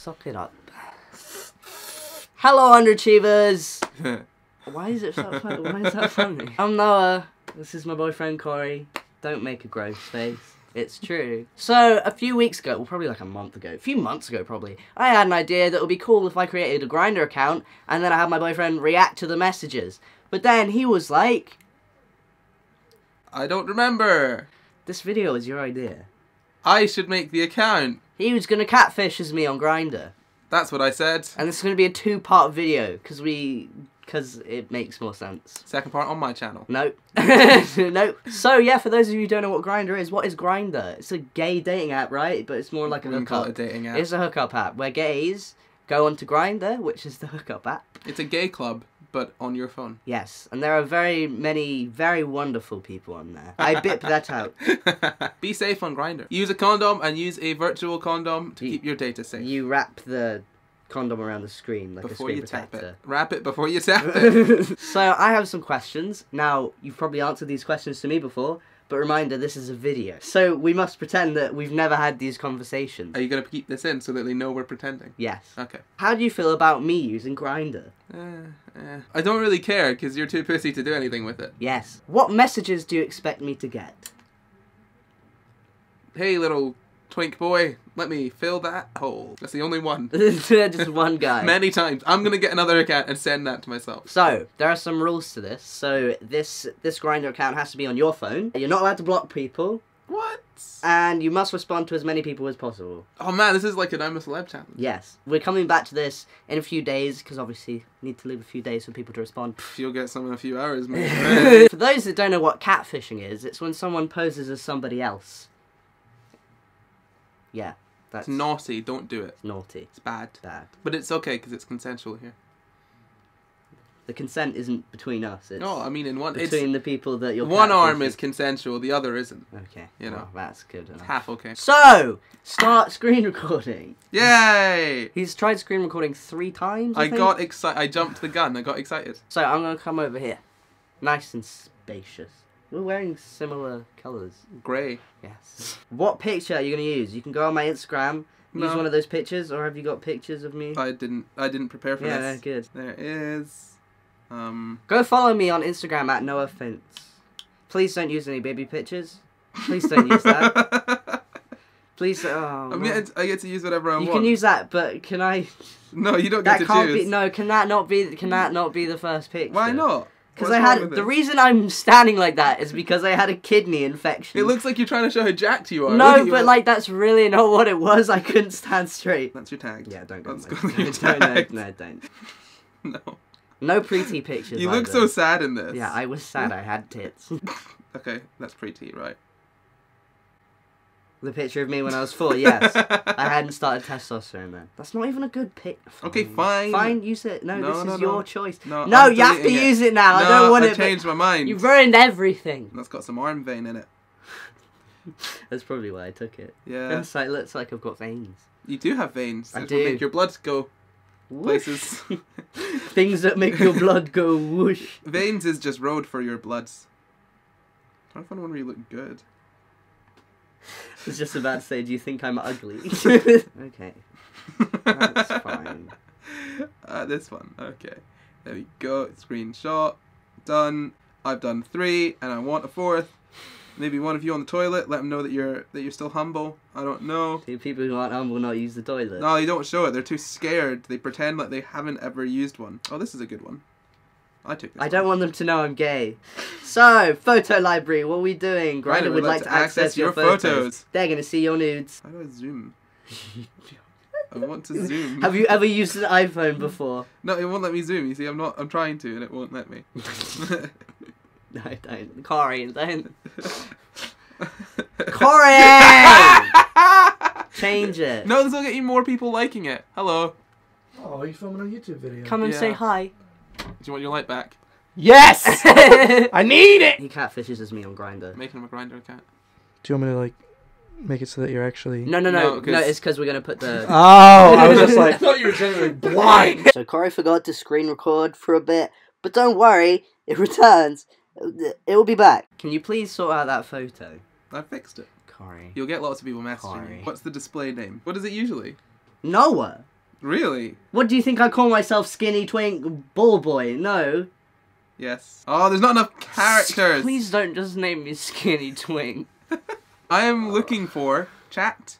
Suck it up. Hello, underachievers! Why is it so funny? Why is that funny? I'm Noah. This is my boyfriend, Corey. Don't make a gross face. It's true. So, a few weeks ago, well, probably like a few months ago, I had an idea that it would be cool if I created a Grindr account, and then I had my boyfriend react to the messages. But then he was like... I don't remember. This video is your idea. I should make the account. He was gonna catfish as me on Grindr. That's what I said. And this is gonna be a two-part video, because it makes more sense. Second part on my channel. Nope. Nope. So yeah, for those of you who don't know what Grindr is, what is Grindr? It's a gay dating app, right? But it's more like a hookup. It's a dating app. It's a hookup app where gays go onto Grindr, which is the hookup app. It's a gay club, but on your phone. Yes, and there are very many very wonderful people on there. I bip that out. Be safe on Grindr. Use a condom and use a virtual condom to keep your data safe. You wrap the condom around the screen like before a screen protector. Tap it. Wrap it before you tap it. So I have some questions. Now, you've probably answered these questions to me before, but reminder, this is a video. So we must pretend that we've never had these conversations. Are you going to keep this in so that they know we're pretending? Yes. Okay. How do you feel about me using Grindr? I don't really care because you're too pussy to do anything with it. Yes. What messages do you expect me to get? Hey, little... twink boy, let me fill that hole. That's the only one. Just one guy. Many times. I'm gonna get another account and send that to myself. So, there are some rules to this. So, this Grindr account has to be on your phone. You're not allowed to block people. What? And you must respond to as many people as possible. Oh man, this is like an I'm a Celeb challenge. Yes. We're coming back to this in a few days, because obviously you need to leave a few days for people to respond. You'll get some in a few hours, man. For those that don't know what catfishing is, it's when someone poses as somebody else. Yeah, that's... it's naughty, don't do it. It's naughty. It's bad. Bad. But it's okay, because it's consensual here. The consent isn't between us, it's... no, I mean in one... between the people that you're... one arm is consensual, the other isn't. Okay. You know. Well, that's good enough. It's half okay. So, start screen recording. Yay! He's tried screen recording 3 times, I think? Got excited. I jumped the gun, I got excited. So, I'm going to come over here. Nice and spacious. We're wearing similar colours. Grey. Yes. What picture are you going to use? You can go on my Instagram, use one of those pictures, or have you got pictures of me? I didn't prepare for this. Yeah, good. There it is. Go follow me on Instagram at NoahFence. Please don't use any baby pictures. Please don't use that. Please, oh. I get to use whatever I want. You can use that, but can I... no, you don't get to choose. No, can that not be the first picture? Why not? Because I had... the reason I'm standing like that is because I had a kidney infection. It looks like you're trying to show how jacked you are. No, but like that's really not what it was. I couldn't stand straight. That's your tag. Yeah, don't go. No, don't. No. No pretty pictures. You look so sad in this. Yeah, I was sad. I had tits. Okay, that's pretty, right? The picture of me when I was 4, yes. I hadn't started testosterone then. That's not even a good pic. Okay, fine. Fine, use it. No, this is your choice. No, you have to use it now. No, I don't want it. I changed my mind. You ruined everything. That's got some arm vein in it. That's probably why I took it. Yeah. It looks like I've got veins. You do have veins. I do. Will make your blood go places. Things that make your blood go whoosh. Veins is just road for your bloods. I don't find one where you look good. I was just about to say, do you think I'm ugly? Okay. That's fine. This one. Okay. There we go. Screenshot. Done. I've done 3, and I want a 4th. Maybe one of you on the toilet. Let them know that you're still humble. I don't know. Do people who aren't humble not use the toilet? No, they don't show it. They're too scared. They pretend like they haven't ever used one. Oh, this is a good one. I took this. I don't want them to know I'm gay. So, photo library, what are we doing? Grindr would like to access your photos. They're going to see your nudes. How do I zoom? I want to zoom. Have you ever used an iPhone before? No, it won't let me zoom. You see, I'm trying to and it won't let me. No, don't. Corey, don't. Corey! Change it. No, this will get you more people liking it. Hello. Oh, are you filming a YouTube video? Come and say hi. Do you want your light back? Yes! I need it! He catfishes as me on Grindr. Making him a Grindr account. Do you want me to, like, make it so that you're actually... No, it's because we're going to put the... Oh, I was just like... I thought you were generally blind! So Corey forgot to screen record for a bit, but don't worry, it returns. It will be back. Can you please sort out that photo? I fixed it. Corey. You'll get lots of people messaging me. What's the display name? What is it usually? Noah. Really? What do you think I call myself, Skinny Twink Ball Boy? No. Yes. Oh, there's not enough characters. Please don't just name me Skinny Twink. I am looking for chat,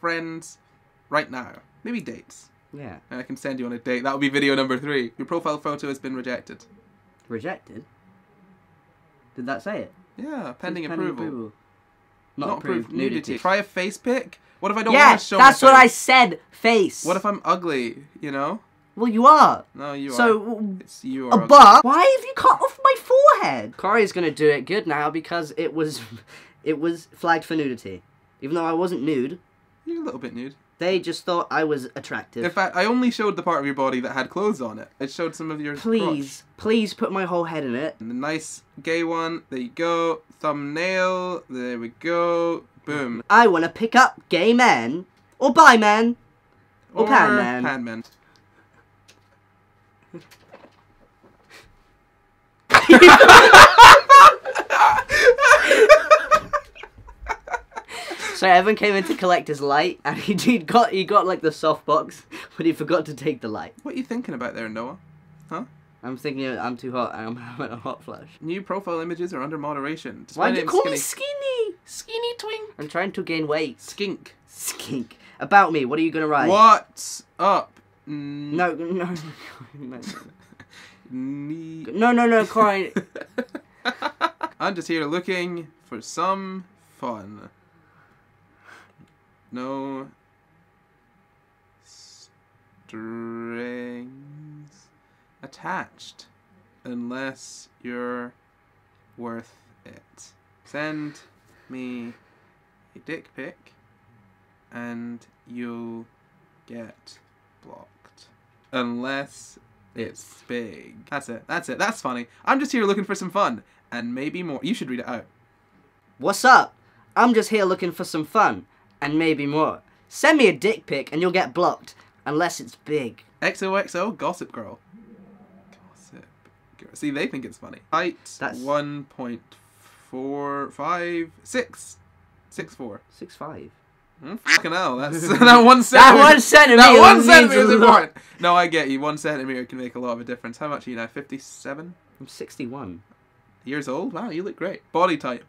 friends, right now. Maybe dates. Yeah. And I can send you on a date. That would be video number 3. Your profile photo has been rejected. Rejected? Did that say it? Yeah, pending approval. Not approved. Nudity. Try a face pic? What if I don't want to show my face? What I said, face. What if I'm ugly, you know? Well, you are. No, you are. So, it's you are. But why have you cut off my forehead? Corey's going to do it good now because it was flagged for nudity. Even though I wasn't nude. You're a little bit nude. They just thought I was attractive. In fact, I only showed the part of your body that had clothes on it. It showed some of your Please put my whole head in it. And the nice gay one. There you go. Thumbnail. There we go. Boom. I want to pick up gay men. Or bi men. Or pan men. So Evan came in to collect his light, and he got like the softbox, but he forgot to take the light. What are you thinking about there, Noah? Huh? I'm thinking I'm too hot, and I'm having a hot flush. New profile images are under moderation. Why do you call me skinny? Skinny twink. I'm trying to gain weight. Skink. Skink. About me, what are you gonna write? What's up? No, Corey. I'm just here looking for some fun. No strings attached unless you're worth it. Send me a dick pic and you'll get blocked. Unless it's big. That's it. That's it. That's funny. I'm just here looking for some fun and maybe more. You should read it out. What's up? I'm just here looking for some fun. And maybe more. Send me a dick pic and you'll get blocked. Unless it's big. XOXO Gossip Girl. Gossip Girl. See, they think it's funny. Height 1.456. 6'4". 6'5". Fucking hell, that's that one centimeter is important. No, I get you. 1 centimeter can make a lot of a difference. How much are you now? 57? I'm 61. Years old? Wow, you look great. Body type.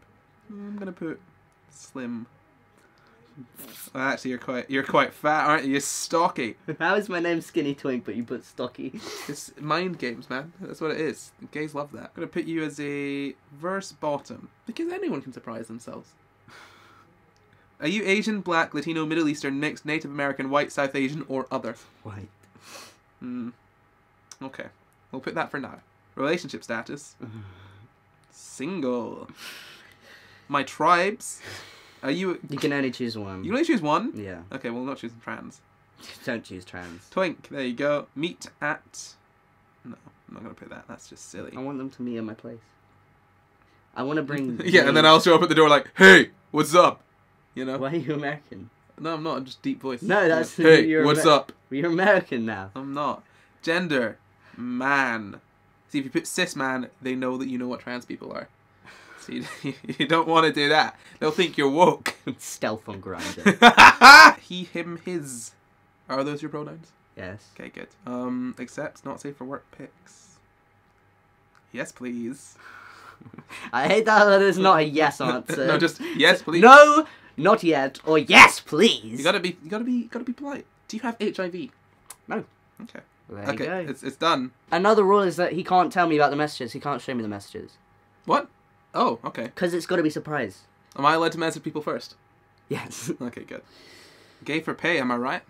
I'm gonna put slim. Well, actually, you're quite fat, aren't you? You're stocky. How is my name Skinny Twink, but you put stocky? It's mind games, man. That's what it is. Gays love that. I'm gonna put you as a verse bottom because anyone can surprise themselves. Are you Asian, Black, Latino, Middle Eastern, mixed, Native American, white, South Asian, or other? White. Hmm. Okay. We'll put that for now. Relationship status. Single. My tribes. Are you? You can only choose one. You can only choose one? Yeah. Okay, well, not choosing trans. Don't choose trans. Twink, there you go. Meet at... No, I'm not going to put that. That's just silly. I want them to meet at my place. I want to bring... Yeah, and then I'll show up at the door like, hey, what's up? You know? Why are you American? No, I'm not. I'm just deep voice. No, that's... Yeah. Hey, what's up? You're American now. I'm not. Gender. Man. See, if you put cis man, they know that you know what trans people are. So you don't want to do that. They'll think you're woke. Stealth on Grindr. He, him, his. Are those your pronouns? Yes. Okay, good. Accepts, not safe for work pics. Yes, please. I hate that there's not a yes answer. No, just yes, please. No, not yet, or yes, please. You gotta be polite. Do you have HIV? No. Okay. There you go. It's done. Another rule is that he can't tell me about the messages. He can't show me the messages. What? Oh, okay. Because it's got to be surprise. Am I allowed to message people first? Yes. Okay, good. Gay for pay, am I right?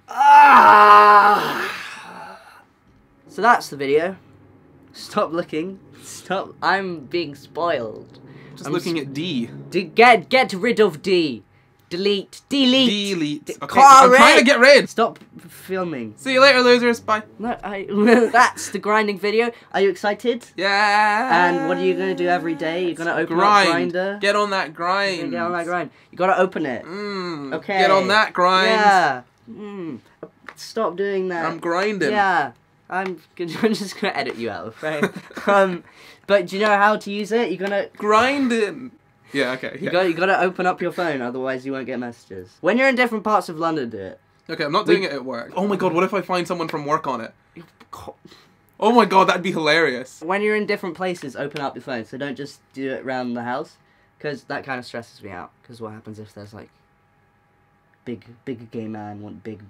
So that's the video. Stop looking. Stop. I'm being spoiled. I'm looking at D. Get rid of D. Delete. Okay, I'm trying to get rid. Stop filming. See you later, losers. Bye. No, that's the grinding video. Are you excited? Yeah. And what are you gonna do every day? You're gonna open Grindr. Get on that grind. You're gonna get on that grind. You gotta open it. Okay. Get on that grind. Yeah. Stop doing that. I'm grinding. Yeah. I'm just gonna edit you out, okay? But do you know how to use it? You're gonna grind it. Yeah, okay. You gotta open up your phone, otherwise you won't get messages. When you're in different parts of London, do it. Okay, I'm not doing it at work. Oh my god, what if I find someone from work on it? Oh my god, that'd be hilarious. When you're in different places, open up your phone. So don't just do it around the house, because that kind of stresses me out. Because what happens if there's like big gay man want big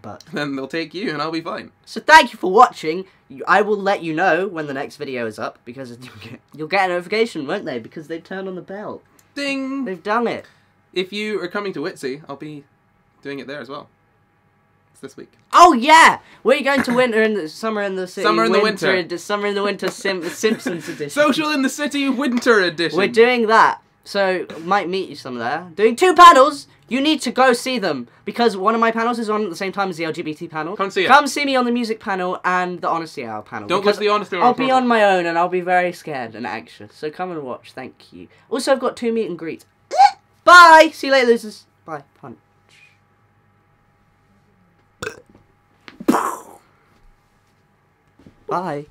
butt? Then they'll take you, and I'll be fine. So thank you for watching. I will let you know when the next video is up, because you'll get a notification, won't they? Because they've turned on the bell. Ding! They've done it. If you are coming to Whitsy, I'll be doing it there as well. It's this week. Oh yeah, we're going to Summer in the City. Summer in the winter. Summer in the winter. Simpsons edition. Social in the City winter edition. We're doing that, so might meet you some there. Doing 2 panels. You need to go see them because one of my panels is on at the same time as the LGBT panel. Come see it. Come see me on the music panel and the Honesty Hour panel. Don't miss the Honesty Hour. I'll be on my own and I'll be very scared and anxious. So come and watch. Thank you. Also, I've got 2 meet and greets. Bye. See you later, losers. Bye. Punch. Bye.